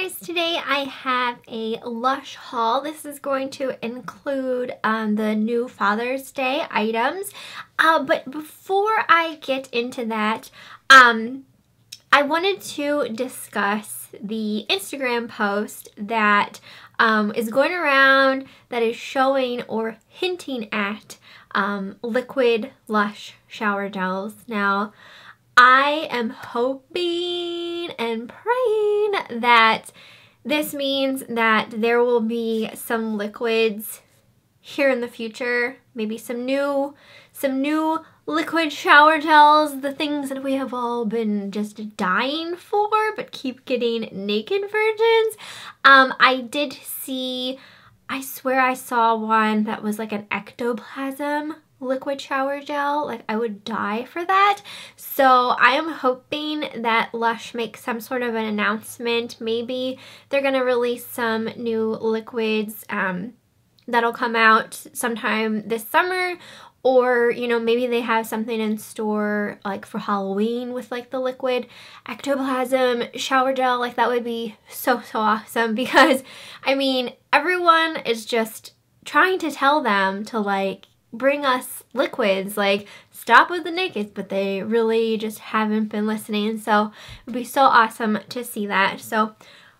guys, today I have a Lush haul. This is going to include the new Father's Day items. But before I get into that, I wanted to discuss the Instagram post that is going around that is showing or hinting at liquid Lush shower gels. Now, I am hoping and praying that this means that there will be some liquids here in the future, maybe some new liquid shower gels, the things that we have all been just dying for but keep getting naked virgins. I did see, I swear I saw one that was like an ectoplasm liquid shower gel. Like, I would die for that. So I am hoping that Lush makes some sort of an announcement. Maybe they're gonna release some new liquids that'll come out sometime this summer, or, you know, maybe they have something in store like for Halloween with like the liquid ectoplasm shower gel. Like, that would be so awesome, because I mean, everyone is just trying to tell them to like bring us liquids, like stop with the nakeds, but they really just haven't been listening. So it'd be so awesome to see that. So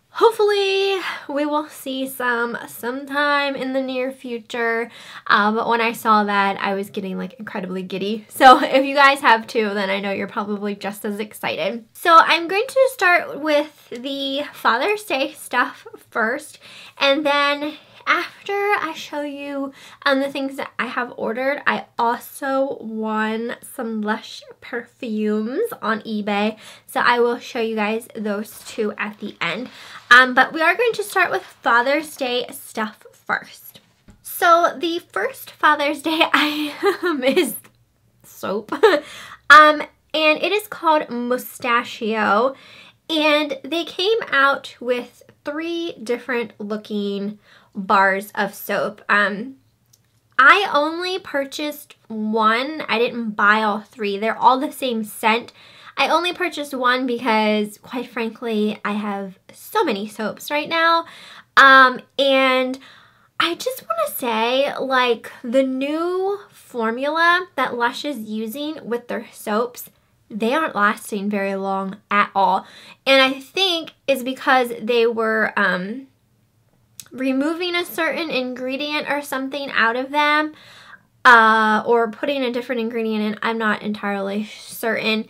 hopefully we will see some sometime in the near future. But when I saw that, I was getting like incredibly giddy. So if you guys have too, then I know you're probably just as excited. So I'm going to start with the Father's Day stuff first, and then after I show you the things that I have ordered, I also won some Lush perfumes on eBay, so I will show you guys those two at the end. But we are going to start with Father's Day stuff first. So the first Father's Day item is soap, and it is called Mustachio, and they came out with three different looking bars of soap. I only purchased one. I didn't buy all three. They're all the same scent. I only purchased one because, quite frankly, I have so many soaps right now. And I just want to say, like, the new formula that Lush is using with their soaps, they aren't lasting very long at all. And I think it's because they were removing a certain ingredient or something out of them, or putting a different ingredient in. I'm not entirely certain,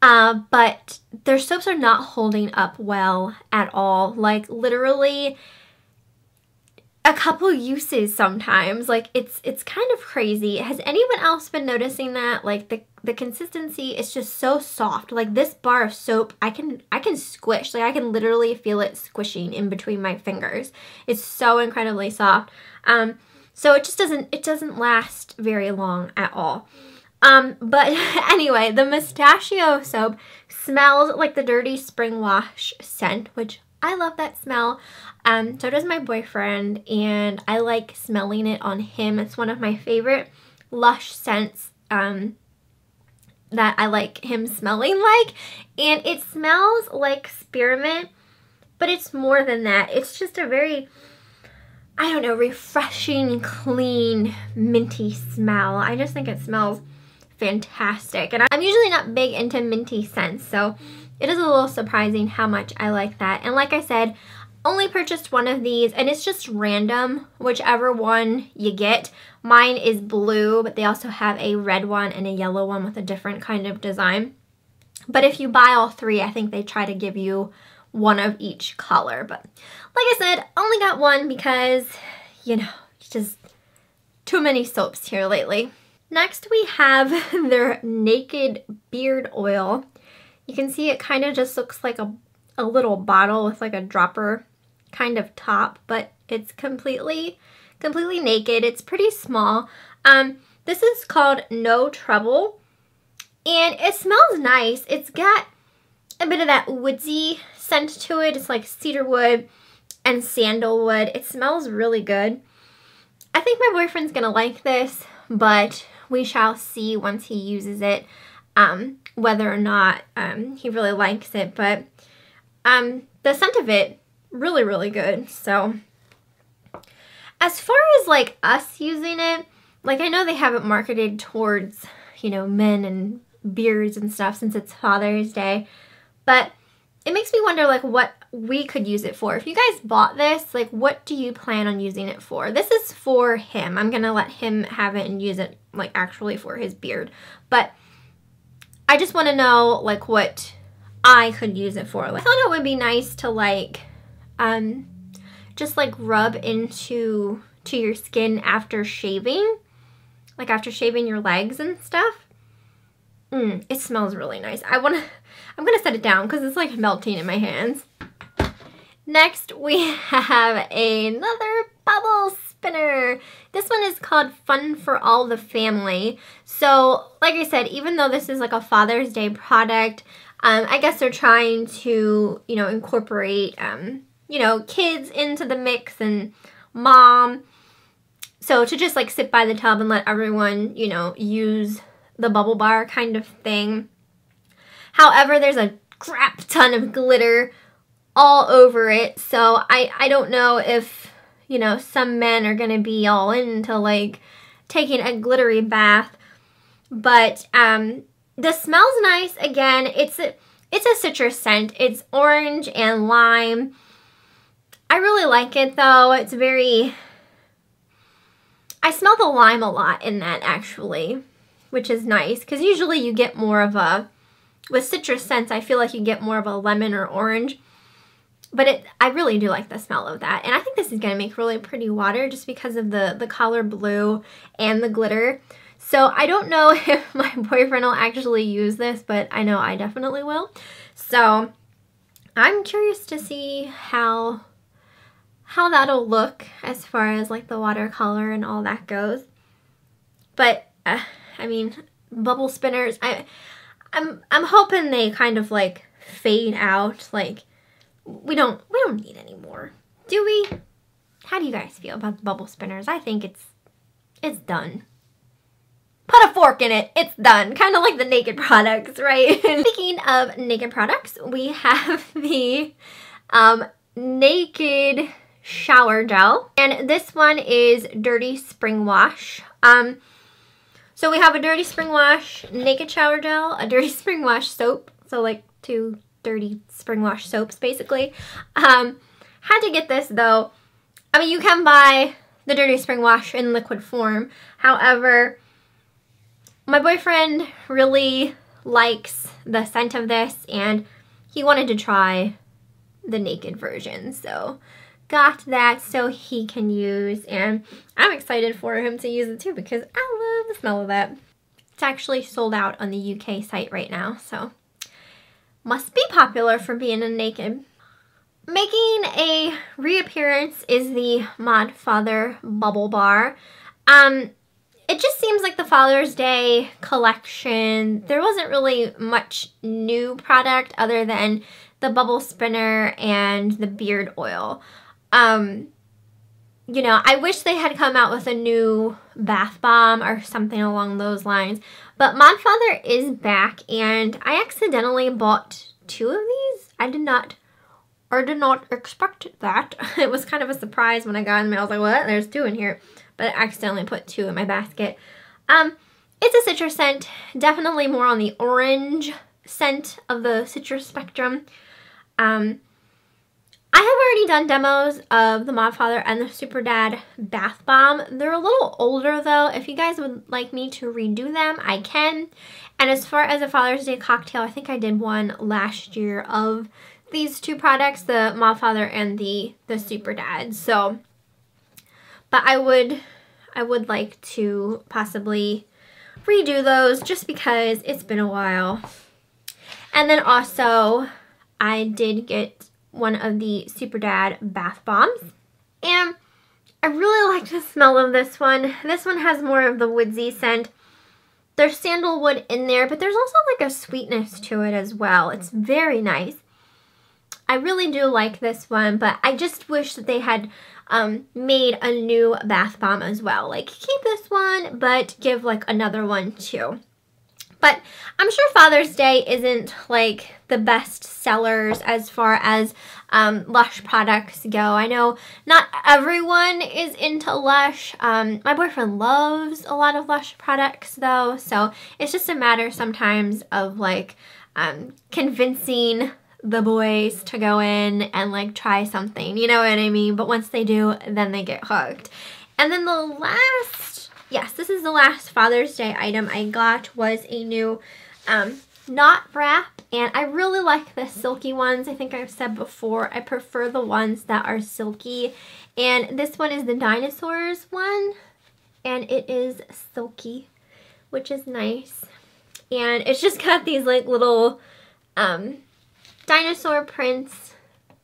but their soaps are not holding up well at all. Like, literally a couple uses sometimes. Like, it's kind of crazy. Has anyone else been noticing that? Like, the consistency is just so soft. Like, this bar of soap, I can squish. Like, I can literally feel it squishing in between my fingers. It's so incredibly soft. So it just doesn't last very long at all. But anyway, the Mustachio soap smells like the Dirty Springwash scent, which I love that smell. So does my boyfriend, and I like smelling it on him. It's one of my favorite Lush scents that I like him smelling like. And it smells like spearmint, but it's more than that. It's just a very, I don't know, refreshing, clean, minty smell. I just think it smells fantastic. And I'm usually not big into minty scents, so it is a little surprising how much I like that. And like I said, only purchased one of these, and it's just random whichever one you get. Mine is blue, but they also have a red one and a yellow one with a different kind of design. But if you buy all three, I think they try to give you one of each color. But like I said, only got one because, you know, it's just too many soaps here lately. Next we have their Naked Beard Oil. You can see it kind of just looks like a little bottle with like a dropper kind of top, but it's completely naked. It's pretty small. This is called No Trouble, and it smells nice. It's got a bit of that woodsy scent to it. It's like cedarwood and sandalwood. It smells really good. I think my boyfriend's gonna like this, but we shall see once he uses it. Whether or not he really likes it, but the scent of it really, really good. So as far as like us using it, like I know they have it marketed towards, you know, men and beards and stuff since it's Father's Day, but it makes me wonder like what we could use it for. If you guys bought this, like what do you plan on using it for? This is for him. I'm gonna let him have it and use it like actually for his beard, but I just want to know like what I could use it for. Like, I thought it would be nice to like just like rub into your skin after shaving, like after shaving your legs and stuff. It smells really nice. I'm gonna set it down because it's like melting in my hands. Next we have another bubble spinner. This one is called Fun for All the Family. So like I said, even though this is like a Father's Day product, I guess they're trying to, you know, incorporate, you know, kids into the mix and mom. So to just like sit by the tub and let everyone, you know, use the bubble bar kind of thing. However, there's a crap ton of glitter all over it. So I don't know if, you know, some men are going to be all into like taking a glittery bath, but the smell's nice. Again, it's a citrus scent. It's orange and lime. I really like it though. It's very, I smell the lime a lot in that actually, which is nice because usually you get more of a, with citrus scents, I feel like you get more of a lemon or orange, but I really do like the smell of that. And I think this is going to make really pretty water just because of the color blue and the glitter. So I don't know if my boyfriend will actually use this, but I know I definitely will. So I'm curious to see how that'll look as far as like the watercolor and all that goes. But I mean, bubble spinners, I'm hoping they kind of like fade out. Like we don't need any more, do we? How do you guys feel about the bubble spinners? I think it's done. Put a fork in it, it's done. Kind of like the naked products, right? Speaking of naked products, we have the naked shower gel, and this one is Dirty Springwash. So we have a Dirty Springwash naked shower gel, a Dirty Springwash soap, so like two Dirty Springwash soaps basically. Had to get this though. I mean, you can buy the Dirty Springwash in liquid form. However, my boyfriend really likes the scent of this and he wanted to try the naked version, so got that so he can use, and I'm excited for him to use it too because I love the smell of that. It's actually sold out on the UK site right now, so must be popular for being a naked. Making a reappearance is the Modfather bubble bar. It just seems like the Father's Day collection, there wasn't really much new product other than the bubble spinner and the beard oil. You know, I wish they had come out with a new bath bomb or something along those lines. But Modfather is back, and I accidentally bought two of these. I did not expect that. It was kind of a surprise when I got in the mail. I was like, what? There's two in here. But I accidentally put two in my basket. It's a citrus scent, definitely more on the orange scent of the citrus spectrum. I have already done demos of the Modfather and the Super Dad bath bomb. They're a little older though. If you guys would like me to redo them, I can. And as far as a Father's Day cocktail, I think I did one last year of these two products, the Modfather and the Super Dad. So, but I would like to possibly redo those just because it's been a while. And then also I did get one of the Super Dad bath bombs, and I really like the smell of this one. This one has more of the woodsy scent. There's sandalwood in there, but there's also like a sweetness to it as well. It's very nice. I really do like this one, but I just wish that they had made a new bath bomb as well. Like, keep this one, but give like another one too. But I'm sure Father's Day isn't like the best sellers as far as Lush products go. I know not everyone is into Lush. My boyfriend loves a lot of Lush products though, so it's just a matter sometimes of like convincing the boys to go in and like try something, you know what I mean? But once they do, then they get hooked. And then the last, yes, this is the last Father's Day item I got, was a new knot wrap. And I really like the silky ones. I think I've said before, I prefer the ones that are silky. And this one is the dinosaurs one, and it is silky, which is nice. And it's just got these like little dinosaur prints.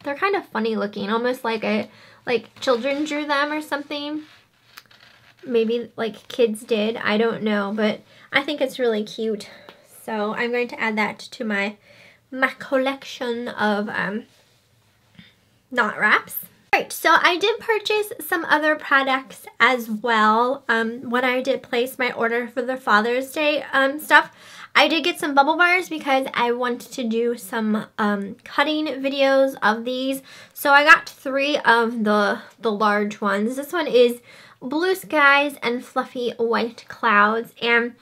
They're kind of funny looking, almost like a children drew them or something. Maybe like kids did, I don't know, but I think it's really cute. So I'm going to add that to my collection of knot wraps. Alright, so I did purchase some other products as well. When I did place my order for the Father's Day stuff, I did get some bubble bars because I wanted to do some cutting videos of these. So I got three of the large ones. This one is Blue Skies and Fluffy White Clouds, and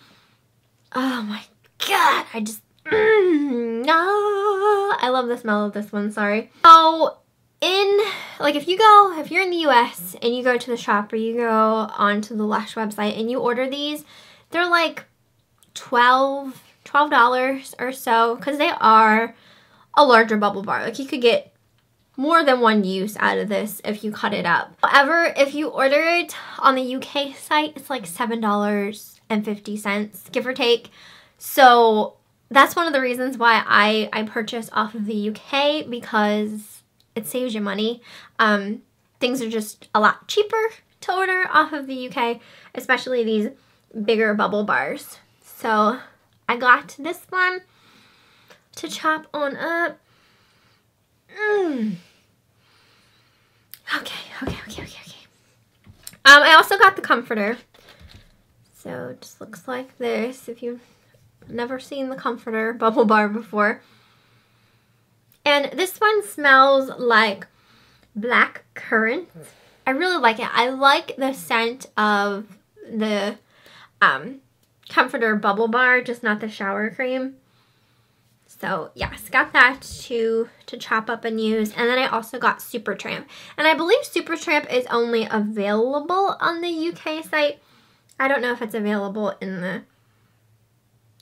oh my god, I just no, I love the smell of this one. Sorry. So if you're in the US and you go to the shop or you go onto the Lush website and you order these, they're like $12 or so, because they are a larger bubble bar. Like, you could get more than one use out of this if you cut it up. However, if you order it on the UK site, it's like $7.50, give or take. So that's one of the reasons why I purchase off of the UK, because it saves you money. Things are just a lot cheaper to order off of the UK, especially these bigger bubble bars. So I got this one to chop on up. Okay. I also got the Comforter. So it just looks like this, if you've never seen the Comforter bubble bar before. And this one smells like black currant. I really like it. I like the scent of the Comforter bubble bar, just not the shower cream. So yes, got that to chop up and use. And then I also got Super Tramp, and I believe Super Tramp is only available on the UK site. I don't know if it's available in the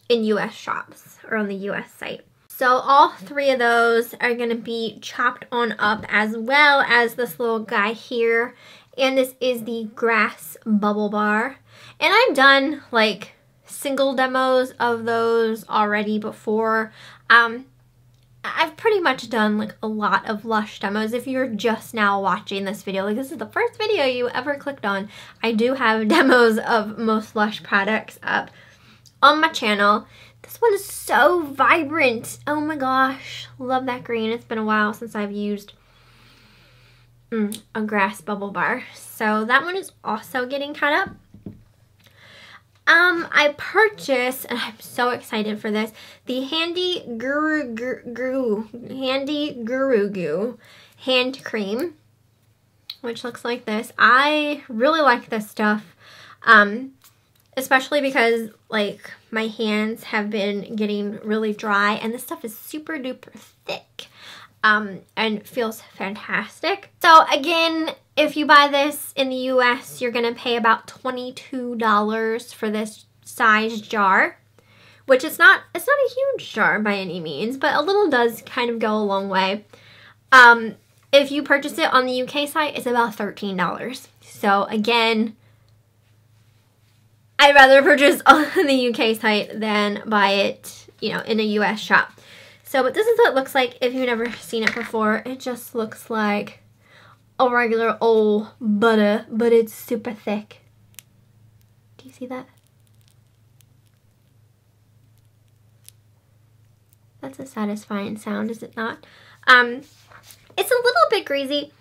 US shops or on the US site. So all three of those are going to be chopped on up, as well as this little guy here. And this is the grass bubble bar, and I've done like single demos of those already before. I've pretty much done like a lot of Lush demos. If you're just now watching this video, like, this is the first video you ever clicked on, I do have demos of most Lush products up on my channel. This one is so vibrant. Oh my gosh, love that green. It's been a while since I've used a grass bubble bar. So that one is also getting cut up. I purchased, and I'm so excited for this, the Handy Gurugu hand cream, which looks like this. I really like this stuff, especially because like my hands have been getting really dry, and this stuff is super duper thick and feels fantastic. So again, if you buy this in the US, you're gonna pay about $22 for this size jar, which it's not a huge jar by any means, but a little does kind of go a long way. If you purchase it on the UK site, it's about $13. So again, I'd rather purchase on the UK site than buy it, you know, in a US shop. So, but this is what it looks like if you've never seen it before. It just looks like a regular old butter, but it's super thick. Do you see that? That's a satisfying sound, is it not? It's a little bit greasy.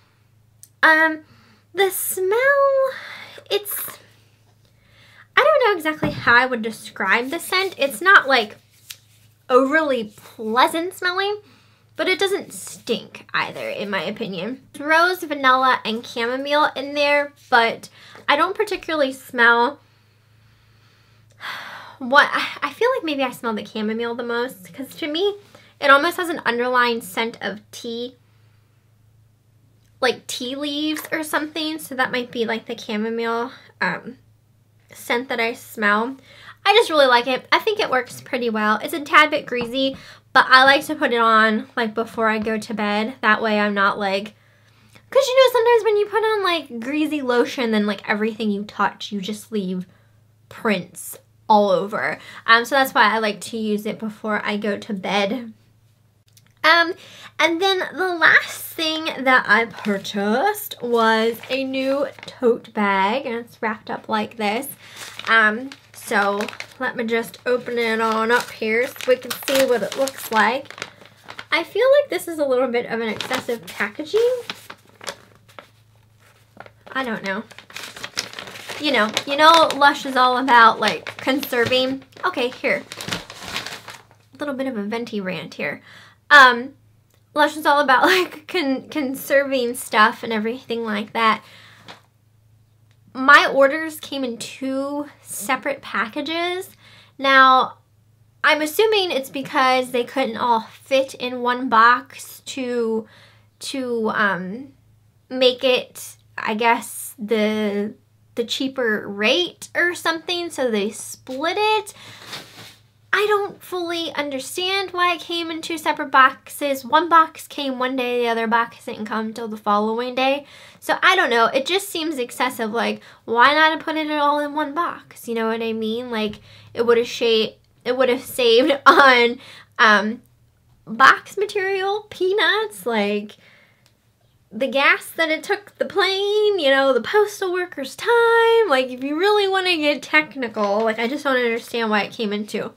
The smell, it's, I don't know exactly how I would describe the scent. It's not like overly pleasant smelling, but it doesn't stink either, in my opinion. Rose, vanilla, and chamomile in there, but I don't particularly smell what, I feel like maybe I smell the chamomile the most, because to me, it almost has an underlying scent of tea, like tea leaves or something, so that might be like the chamomile scent that I smell. I just really like it. I think it works pretty well. It's a tad bit greasy, but I like to put it on like before I go to bed. That way I'm not like, because you know sometimes when you put on like greasy lotion, then like everything you touch, you just leave prints all over. So that's why I like to use it before I go to bed. And then the last thing that I purchased was a new tote bag, and it's wrapped up like this. So let me just open it on up here so we can see what it looks like. I feel like this is a little bit of an excessive packaging. I don't know. You know Lush is all about like conserving. Okay, here. A little bit of a venti rant here. Lush is all about like conserving stuff and everything like that. My orders came in 2 separate packages. Now, I'm assuming it's because they couldn't all fit in one box to make it, I guess, the cheaper rate or something, so they split it. I don't fully understand why it came in 2 separate boxes. One box came one day, the other box didn't come until the following day. So I don't know, it just seems excessive. Like, why not put it all in one box? You know what I mean? Like, it would have saved on box material, peanuts, like the gas that it took the plane, you know, the postal worker's time. Like, if you really want to get technical, like, I just don't understand why it came in 2.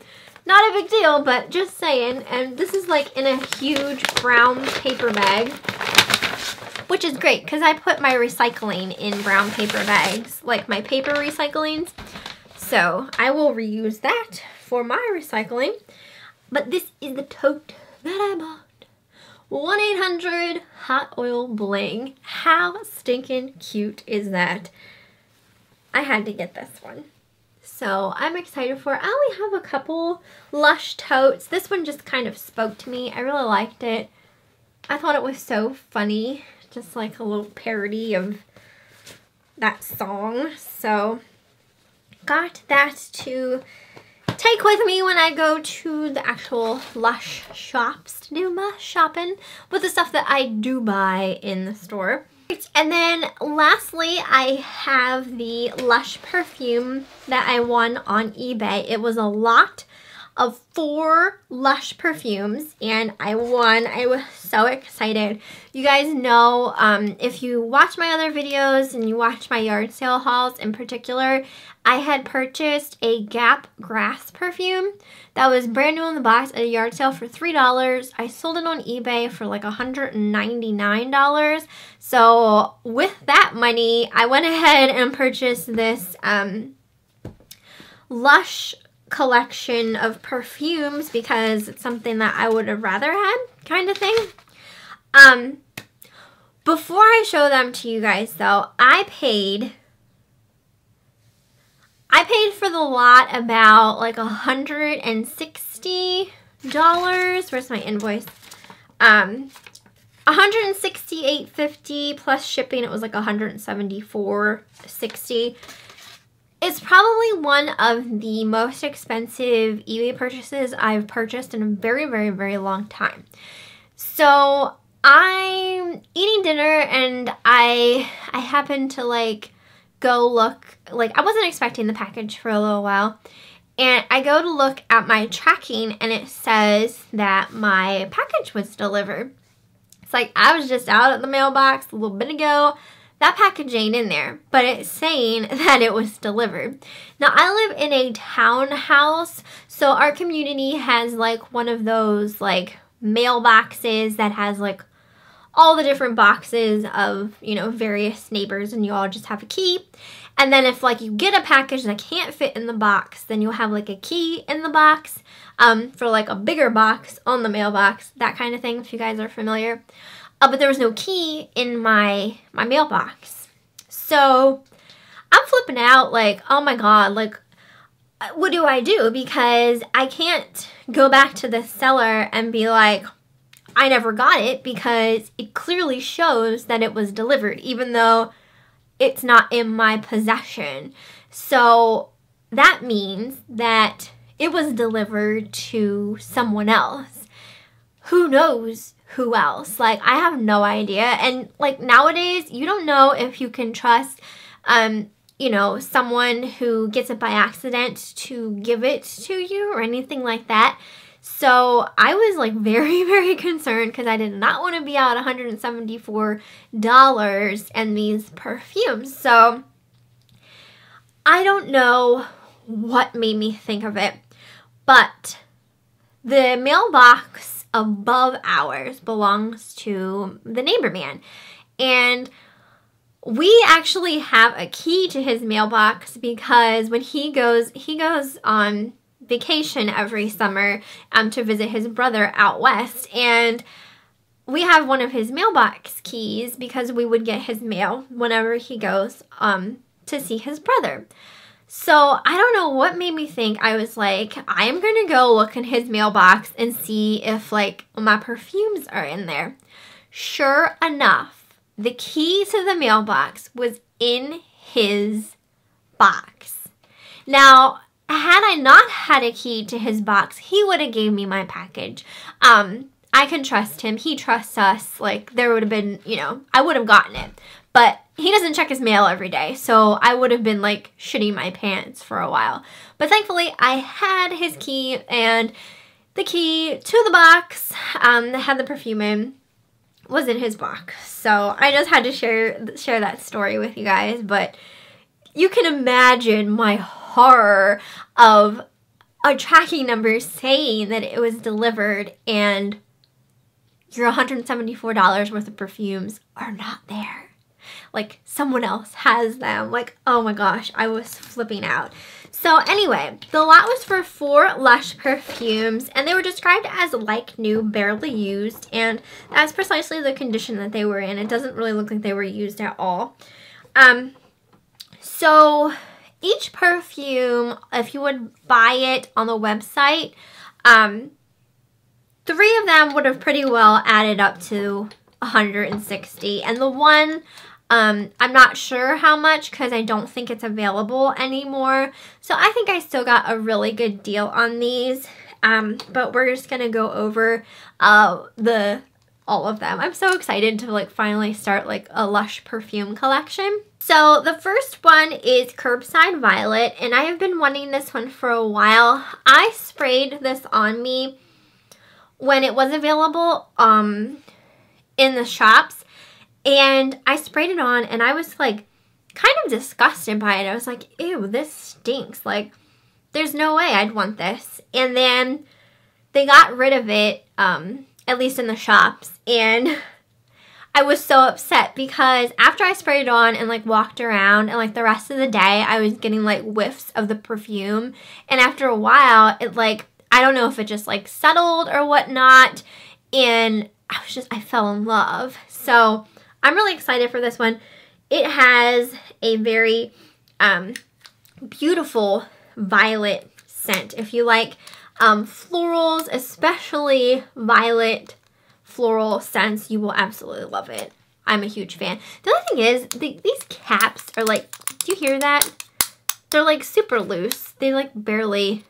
Not a big deal, but just saying. And this is like in a huge brown paper bag, which is great because I put my recycling in brown paper bags, like my paper recyclings. So I will reuse that for my recycling. But this is the tote that I bought. 1-800 Hot Oil Bling. How stinking cute is that? I had to get this one. So I'm excited for it. I only have a couple Lush totes. This one just kind of spoke to me. I really liked it. I thought it was so funny. Just like a little parody of that song. So got that to take with me when I go to the actual Lush shops to do my shopping with the stuff that I do buy in the store. And then lastly, I have the Lush perfume that I won on eBay. It was a lot of 4 Lush perfumes and I won. I was so excited. You guys know, if you watch my other videos and you watch my yard sale hauls in particular, I had purchased a Gap Grass perfume that was brand new in the box at a yard sale for $3. I sold it on eBay for like $199. So with that money, I went ahead and purchased this Lush collection of perfumes because it's something that I would have rather had, kind of thing. Before I show them to you guys though, I paid for the lot about like $160. Where's my invoice? $168.50 plus shipping. It was like $174.60. It's probably one of the most expensive eBay purchases I've purchased in a very, very, very long time. So I'm eating dinner and I happened to like go look, like I wasn't expecting the package for a little while. And I go to look at my tracking and it says that my package was delivered. It's like I was just out at the mailbox a little bit ago. That package ain't in there, but it's saying that it was delivered. Now, I live in a townhouse, so our community has like one of those like mailboxes that has like all the different boxes of, you know, various neighbors, and you all just have a key. And then if, like, you get a package that can't fit in the box, then you'll have, like, a key in the box for, like, a bigger box on the mailbox, that kind of thing, if you guys are familiar. But there was no key in my mailbox. So I'm flipping out, like, oh, my God, like, what do I do? Because I can't go back to the seller and be like, I never got it, because it clearly shows that it was delivered, even though it's not in my possession. So that means that it was delivered to someone else. Who knows who else? Like, I have no idea. And, like, nowadays, you don't know if you can trust, you know, someone who gets it by accident to give it to you or anything like that. So I was, like, very, very concerned, because I did not want to be out $174 and these perfumes. So I don't know what made me think of it, but the mailbox above ours belongs to the neighbor man, and we actually have a key to his mailbox, because when he goes on vacation every summer to visit his brother out west, and we have one of his mailbox keys because we would get his mail whenever he goes to see his brother. So I don't know what made me think. I was like, I'm gonna go look in his mailbox and see if, like, my perfumes are in there. Sure enough, the key to the mailbox was in his box. Now, had I not had a key to his box, he would have gave me my package. I can trust him. He trusts us. Like, there would have been, you know, I would have gotten it. But he doesn't check his mail every day, so I would have been, like, shitting my pants for a while. But thankfully, I had his key, and the key to the box that had the perfume in was in his box. So I just had to share that story with you guys, but you can imagine my horror of a tracking number saying that it was delivered and your $174 worth of perfumes are not there. Like, someone else has them. Like, oh my gosh, I was flipping out. So anyway, the lot was for 4 Lush perfumes, and they were described as like new, barely used, and that's precisely the condition that they were in. It doesn't really look like they were used at all. So each perfume, if you would buy it on the website, 3 of them would have pretty well added up to $160, and the one, I'm not sure how much, because I don't think it's available anymore. So I think I still got a really good deal on these, but we're just gonna go over all of them. I'm so excited to, like, finally start, like, a Lush perfume collection. So the first one is Curbside Violet, and I have been wanting this one for a while. I sprayed this on me when it was available in the shops, and I sprayed it on, and I was, like, kind of disgusted by it. I was like, ew, this stinks. Like, there's no way I'd want this. And then they got rid of it, at least in the shops, and I was so upset, because after I sprayed it on and, like, walked around, and, like, the rest of the day, I was getting, like, whiffs of the perfume, and after a while, it, like, I don't know if it just, like, settled or whatnot, and I fell in love. So I'm really excited for this one. It has a very beautiful violet scent. If you like florals, especially violet floral scents, you will absolutely love it. I'm a huge fan. The other thing is, these caps are, like, do you hear that? They're, like, super loose. They, like, barely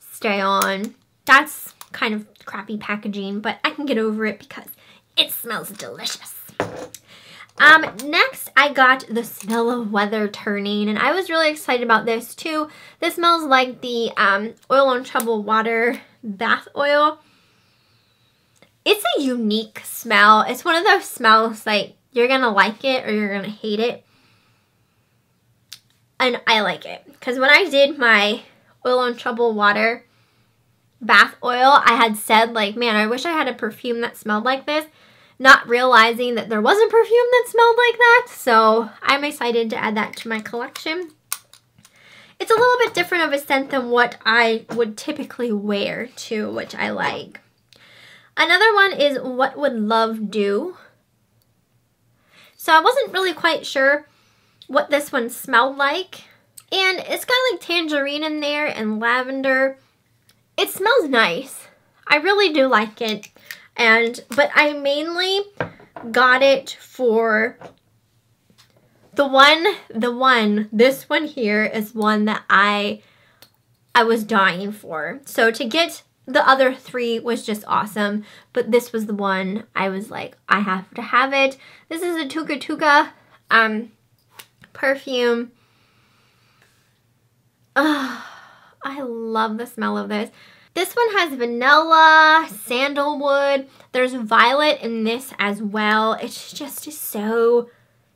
stay on. That's kind of crappy packaging, but I can get over it because it smells delicious. Next, I got the Smell of Weather Turning, and I was really excited about this too. This smells like the Oil on Troubled Water bath oil. It's a unique smell. It's one of those smells, like, you're gonna like it or you're gonna hate it, and I like it, because when I did my Oil on Troubled Water bath oil, I had said, like, man, I wish I had a perfume that smelled like this, not realizing that there was a perfume that smelled like that. So I'm excited to add that to my collection. It's a little bit different of a scent than what I would typically wear too, which I like. Another one is What Would Love Do? So I wasn't really quite sure what this one smelled like. And it's got like tangerine in there and lavender. It smells nice. I really do like it. But I mainly got it for this one here is one that I was dying for. So to get the other three was just awesome, but this was the one I was like, I have to have it. This is a Tuca Tuca perfume. Oh, I love the smell of this. This one has vanilla, sandalwood. There's violet in this as well. It's just so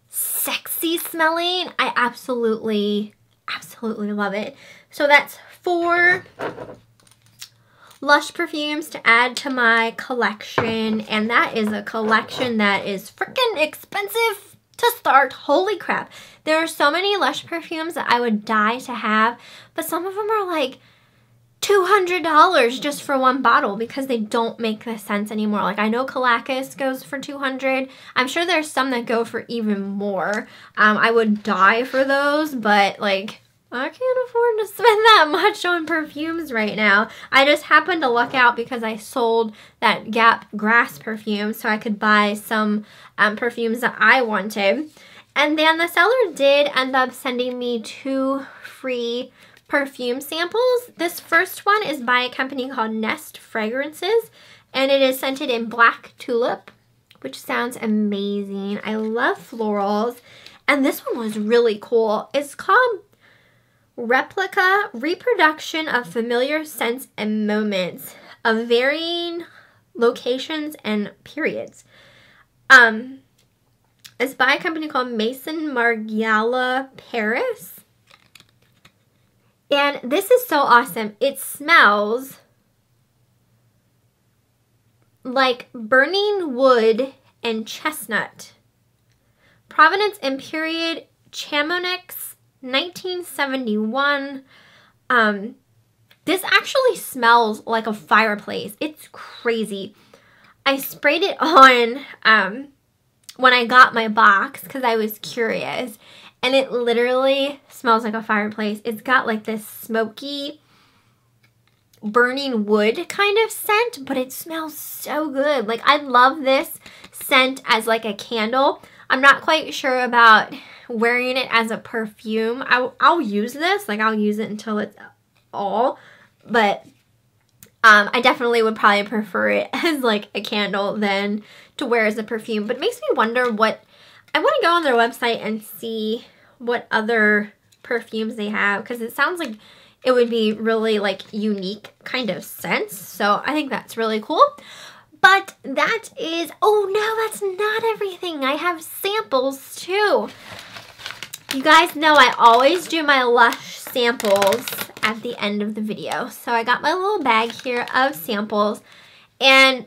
sexy smelling. I absolutely, absolutely love it. So that's 4 Lush perfumes to add to my collection, and that is a collection that is freaking expensive to start. Holy crap. There are so many Lush perfumes that I would die to have, but some of them are like $200 just for one bottle because they don't make the sense anymore. Like I know Kalakis goes for $200. I'm sure there's some that go for even more. I would die for those, but like I can't afford to spend that much on perfumes right now. I just happened to luck out because I sold that Gap Grass perfume so I could buy some perfumes that I wanted. And then the seller did end up sending me 2 free perfume samples. This first one is by a company called Nest Fragrances, and it is scented in Black Tulip, which sounds amazing. I love florals, and this one was really cool. It's called Replica, reproduction of familiar scents and moments of varying locations and periods. It's by a company called Maison Margiela Paris. And this is so awesome. It smells like burning wood and chestnut. Provenance and period, Chamonix, 1971. This actually smells like a fireplace. It's crazy. I sprayed it on when I got my box because I was curious, and it literally smells like a fireplace. It's got like this smoky burning wood kind of scent, but it smells so good. Like I love this scent as like a candle. I'm not quite sure about wearing it as a perfume. I'll use this, like I'll use it until it's all, but I definitely would probably prefer it as like a candle than to wear as a perfume. But it makes me wonder what, I want to go on their website and see what other perfumes they have, because it sounds like it would be really like unique kind of scents. So I think that's really cool. But that is, oh no, that's not everything. I have samples too. You guys know I always do my Lush samples at the end of the video. So I got my little bag here of samples, and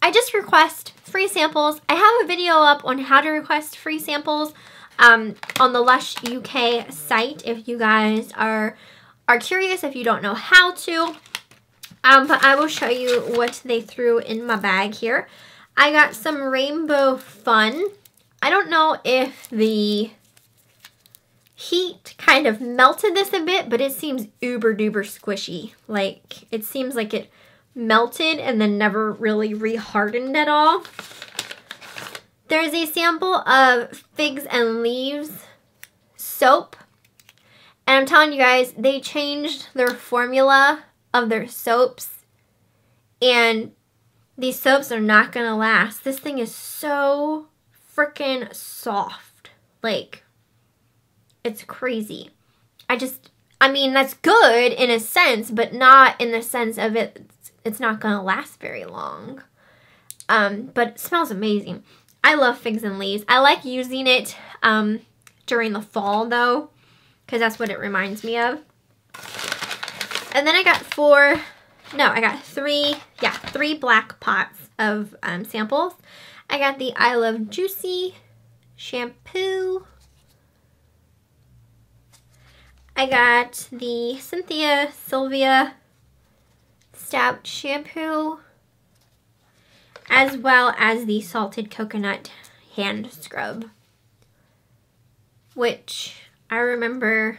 I just request free samples. I have a video up on how to request free samples on the Lush UK site if you guys are curious, if you don't know how to. But I will show you what they threw in my bag here. I got some Rainbow Fun. I don't know if the heat kind of melted this a bit, but it seems uber duper squishy. Like it seems like it melted and then never really rehardened at all. There's a sample of Figs and Leaves soap. And I'm telling you guys, they changed their formula of their soaps, and these soaps are not gonna last. This thing is so freaking soft, like it's crazy. I mean, that's good in a sense, but not in the sense of it's not gonna last very long, but it smells amazing. I love Figs and Leaves. I like using it during the fall though, because that's what it reminds me of. And then I got 3 black pots of samples. I got the I Love Juicy shampoo. I got the Cynthia Sylvia Stout shampoo, as well as the Salted Coconut Hand Scrub, which I remember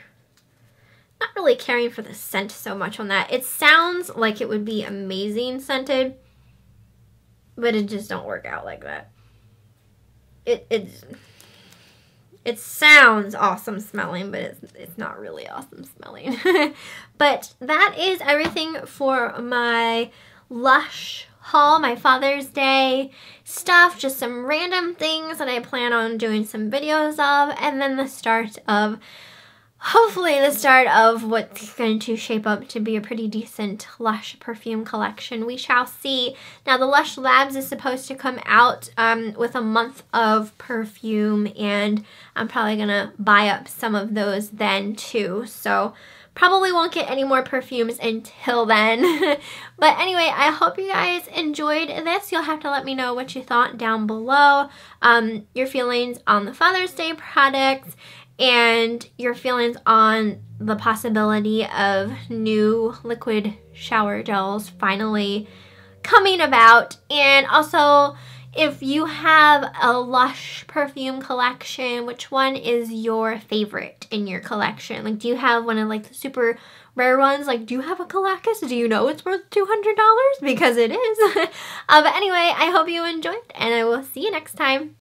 not really caring for the scent so much on that. It sounds like it would be amazing scented, but it just don't work out like that. It sounds awesome smelling, but it's not really awesome smelling. But that is everything for my Lush haul, my Father's Day stuff, just some random things that I plan on doing some videos of, and then the start of, hopefully the start of what's going to shape up to be a pretty decent Lush perfume collection. We shall see. Now the Lush Labs is supposed to come out with a month of perfume, and I'm probably going to buy up some of those then too. So probably won't get any more perfumes until then. But anyway, I hope you guys enjoyed this. You'll have to let me know what you thought down below. Your feelings on the Father's Day products and your feelings on the possibility of new liquid shower gels finally coming about. And also, if you have a Lush perfume collection, which one is your favorite in your collection? Like, do you have one of like the super rare ones? Like, do you have a Kalakis? Do you know it's worth $200? Because it is. But anyway, I hope you enjoyed, and I will see you next time.